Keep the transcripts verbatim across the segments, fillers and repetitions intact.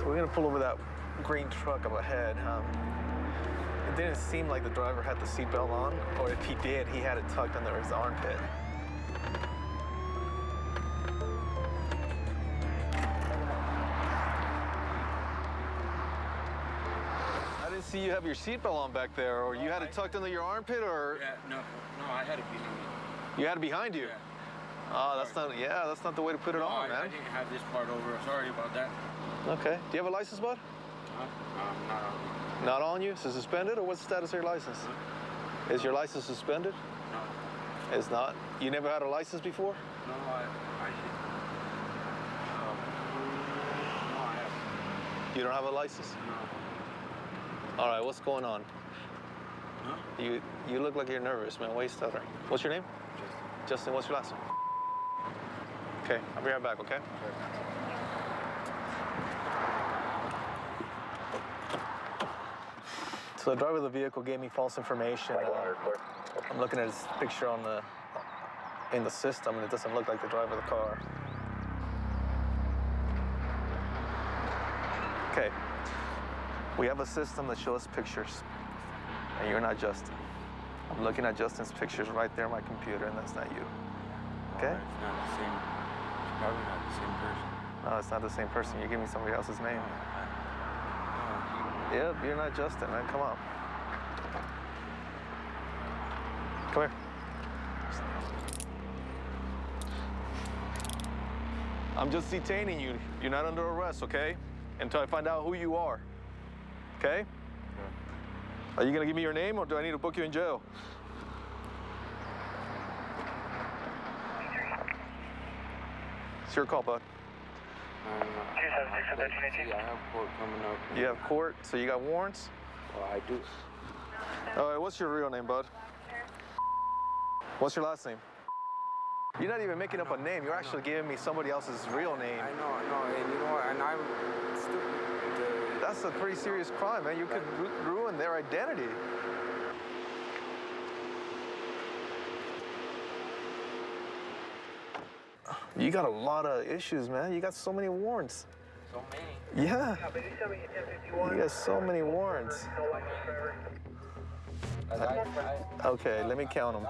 So we're going to pull over that green truck up ahead. Um, it didn't seem like the driver had the seatbelt on, or if he did, he had it tucked under his armpit. I didn't see you have your seatbelt on back there, or oh, you had I, it tucked under your armpit, or? Yeah, no, no, I had it behind me. You had it behind you? Yeah. Oh, that's not, yeah, that's not the way to put it no, on, I, man. I didn't have this part over. Sorry about that. Okay. Do you have a license, bud? No, no, not on. Not on you? Is it suspended, or what's the status of your license? No. Is your license suspended? No. It's not? You never had a license before? No, I, I didn't. Um, no, I haven't. You don't have a license? No. All right, what's going on? No. You, you look like you're nervous, man. Why are you stuttering? What's your name? Justin. Justin, what's your last name? Okay, I'll be right back, okay? So the driver of the vehicle gave me false information. Uh, I'm looking at his picture on the, in the system, and it doesn't look like the driver of the car. Okay, we have a system that shows pictures, and you're not Justin. I'm looking at Justin's pictures right there on my computer, and that's not you, okay? Right, it's not the same. Probably not the same person. No, it's not the same person. You're giving somebody else's name. No, yep, you're not Justin, man. Come on. Come here. I'm just detaining you. You're not under arrest, okay? Until I find out who you are, okay? Yeah. Are you gonna give me your name, or do I need to book you in jail? It's your call, bud. Um, two seven six, one three one eight. I have court coming up. You have court, so you got warrants? Well, I do. All right, what's your real name, bud? What's your last name? You're not even making up a name. You're actually giving me somebody else's real name. I know, I know, and you know what, and I'm stupid. That's a pretty serious crime, man. You could ru- ruin their identity. You got a lot of issues, man. You got so many warrants. So many? Yeah. You got so many warrants. I, okay, let me count them.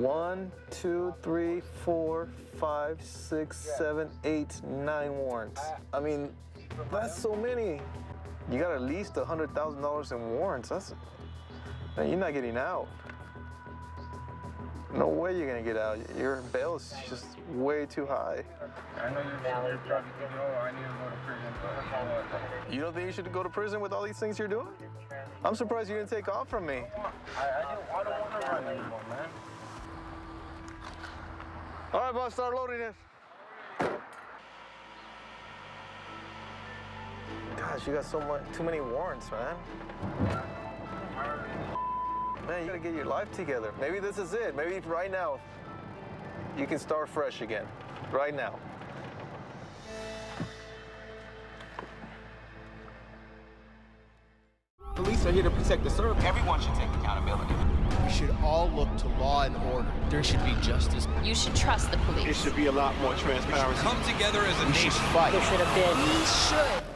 One, two, three, four, five, six, seven, eight, nine warrants. I mean, that's so many. You got at least one hundred thousand dollars in warrants. That's, man, you're not getting out. No way you're gonna get out. Your bail is just way too high. I know you're drunk. I need to go to prison. But you don't think you should go to prison with all these things you're doing? I'm surprised you didn't take off from me. I don't want to run anymore, man. All right, boss, start loading it. Gosh, you got so much, too many warrants, man. Man, you gotta get your life together. Maybe this is it. Maybe right now, you can start fresh again. Right now. Police are here to protect the service. Everyone should take accountability. We should all look to law and order. There should be justice. You should trust the police. It should be a lot more transparency. We should come together as a nation. We should fight. There should have been. We should.